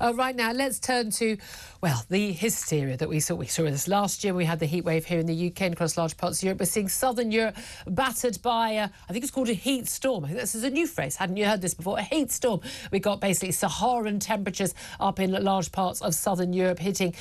Right now, let's turn to, well, the hysteria that we saw this last year. We had the heat wave here in the UK and across large parts of Europe. We're seeing southern Europe battered by, I think it's called a heat storm. I think this is a new phrase. Hadn't you heard this before? A heat storm. We got basically Saharan temperatures up in large parts of southern Europe, hitting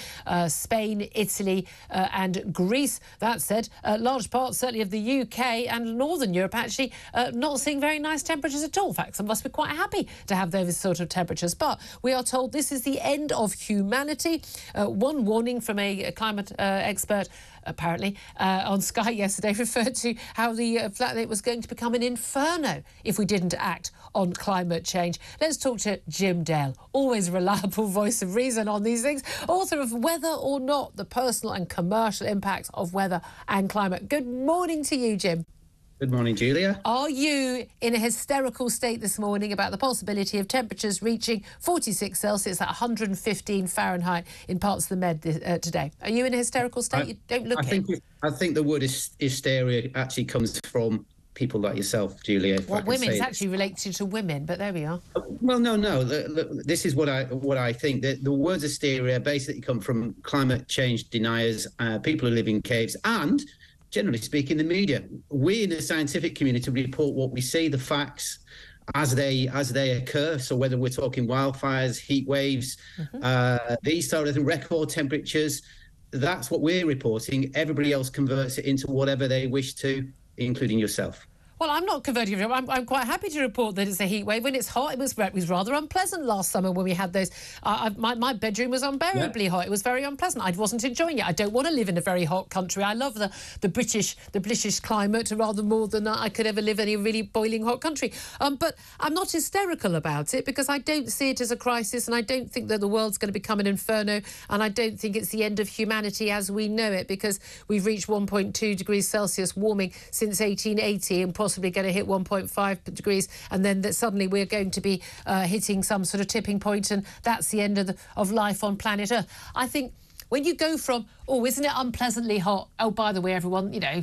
Spain, Italy and Greece. That said, large parts, certainly of the UK and northern Europe, actually not seeing very nice temperatures at all. In fact, some of us were quite happy to have those sort of temperatures. But we are told this is the end of humanity. One warning from a climate expert, apparently, on Sky yesterday, referred to how the flatland was going to become an inferno if we didn't act on climate change. Let's talk to Jim Dale, always reliable voice of reason on these things, author of Weather or Not, the personal and commercial impacts of weather and climate. Good morning to you, Jim. Good morning, Julia. Are you in a hysterical state this morning about the possibility of temperatures reaching 46 Celsius at 115 Fahrenheit in parts of the Med today? Are you in a hysterical state? You don't look it. I think the word hysteria actually comes from people like yourself, Julia. Well, women, it's actually related to women, but there we are. Well, no. Look, this is what I think. The words hysteria basically come from climate change deniers, people who live in caves, and generally speaking, the media. We in the scientific community report what we see, the facts as they occur. So whether we're talking wildfires, heat waves, these sort of record temperatures, that's what we're reporting. Everybody else converts it into whatever they wish to, including yourself. Well, I'm not converting it. I'm quite happy to report that it's a heat wave. When it's hot, it was rather unpleasant last summer when we had those. My bedroom was unbearably hot. It was very unpleasant. I wasn't enjoying it. I don't want to live in a very hot country. I love the British climate rather more than I could ever live in a really boiling hot country. But I'm not hysterical about it because I don't see it as a crisis, and I don't think that the world's going to become an inferno, and I don't think it's the end of humanity as we know it, because we've reached 1.2 degrees Celsius warming since 1880 and possibly going to hit 1.5 degrees, and then that suddenly we're going to be hitting some sort of tipping point, and that's the end of life on planet Earth. I think when you go from, oh, isn't it unpleasantly hot? Oh, by the way, everyone, you know,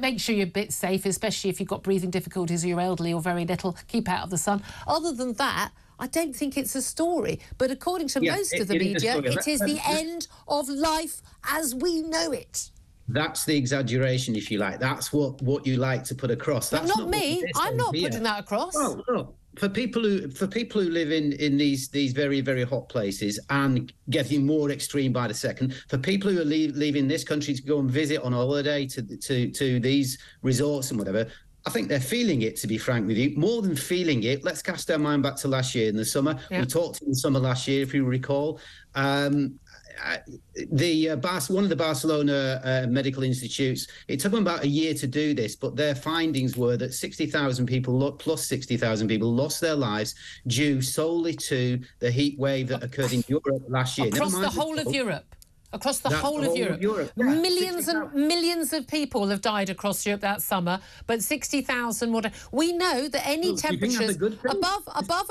make sure you're a bit safe, especially if you've got breathing difficulties or you're elderly or very little. Keep out of the sun. Other than that, I don't think it's a story. But according to most of the media, it is the end of life as we know it. That's the exaggeration, if you like. That's what you like to put across. That's not me. I'm not putting that across. Well, look, for people who live in these very, very hot places and getting more extreme by the second, for people who are leaving this country to go and visit on holiday to these resorts and whatever, I think they're feeling it, to be frank with you. More than feeling it, let's cast our mind back to last year in the summer. Yeah. We talked in the summer last year, if you recall. One of the Barcelona medical institutes, it took them about a year to do this, but their findings were that 60,000 people, plus 60,000 people, lost their lives due solely to the heat wave that occurred in Europe last year. Across the whole of Europe. Across the whole of Europe. Yeah. Millions and millions of people have died across Europe that summer, but 60,000 more. We know that any temperatures above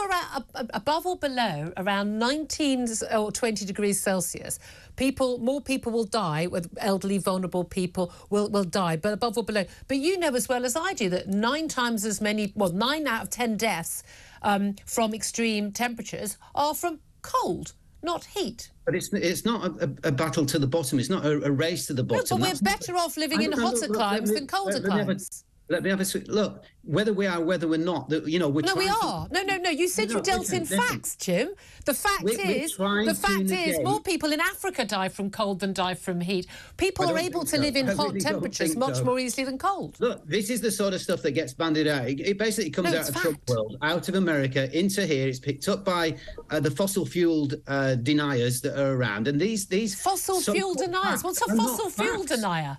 or below around 19 or 20 degrees Celsius, more people will die. With elderly, vulnerable people will die, but above or below. But you know as well as I do that 9 out of 10 deaths from extreme temperatures are from cold, not heat. But it's not a battle to the bottom. It's not a race to the bottom. No, but we're better off living in hotter climes than colder climes. Let me have a look. Whether we are, whether we're not, you know, we're no, we are. No. You said you dealt in facts, Jim. The fact is, more people in Africa die from cold than die from heat. People are able to live in hot temperatures much more easily than cold. Look, this is the sort of stuff that gets banded out. It basically comes out of Trump world, out of America, into here. It's picked up by the fossil-fueled deniers that are around, and these fossil-fueled deniers. What's a fossil-fueled denier?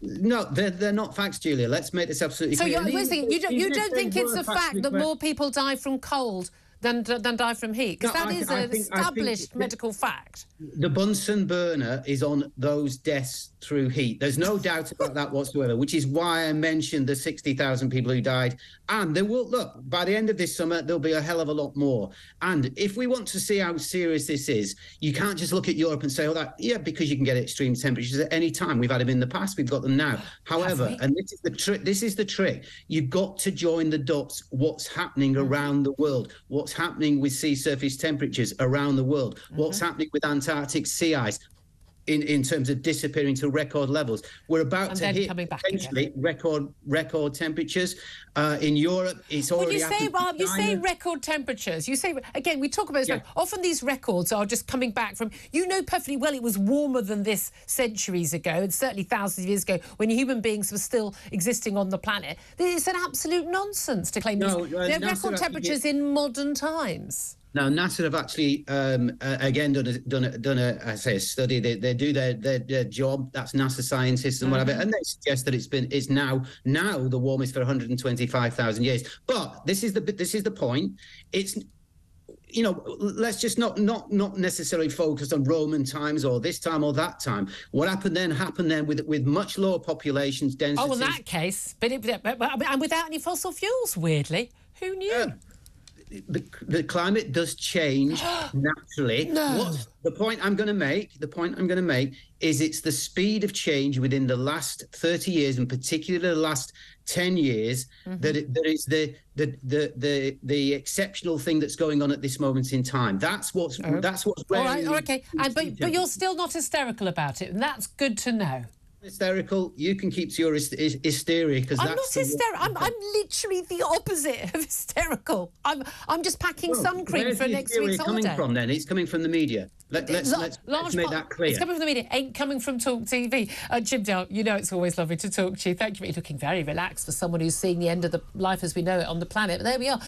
No, they're not facts, Julia. Let's make this absolutely clear. So you don't think it's a fact that more people die from cold than die from heat? Because that is an established medical fact. The Bunsen burner is on those deaths through heat. There's no doubt about that whatsoever, which is why I mentioned the 60,000 people who died. And there will, look, by the end of this summer, there'll be a hell of a lot more. And if we want to see how serious this is, you can't just look at Europe and say, oh, because you can get extreme temperatures at any time. We've had them in the past, we've got them now. However, and this is the trick, you've got to join the dots, what's happening around the world, what's what's happening with sea surface temperatures around the world, what's happening with Antarctic sea ice in terms of disappearing to record levels. We're about to hit potentially record temperatures in Europe. It's already happening. You say, Rob, you say record temperatures. You say, again, we talk about this. Yeah. Often these records are just coming back from, you know perfectly well it was warmer than this centuries ago, and certainly thousands of years ago, when human beings were still existing on the planet. It's an absolute nonsense to claim they're record temperatures in modern times. Now, NASA have actually, again, done a study. They do their job. That's NASA scientists and whatever. And they suggest that it's now the warmest for 125,000 years. But this is the point. It's, you know, let's just not necessarily focus on Roman times or this time or that time. What happened then with much lower populations, densities. Oh, in that case, but without any fossil fuels, weirdly. Who knew? The climate does change naturally. The point I'm going to make is it's the speed of change within the last 30 years, and particularly the last 10 years, that is the exceptional thing that's going on at this moment in time. That's what's all right. Okay, but you're still not hysterical about it, and that's good to know. Hysterical, you can keep to your hysteria, because I'm not hysterical. I'm literally the opposite of hysterical. I'm just packing sun cream for next week's holiday. Where's coming from then? It's coming from the media. Let's make that clear. It's coming from the media. Ain't coming from Talk TV. Jim Dale, you know it's always lovely to talk to you. Thank you. You're looking very relaxed for someone who's seeing the end of the life as we know it on the planet. But there we are.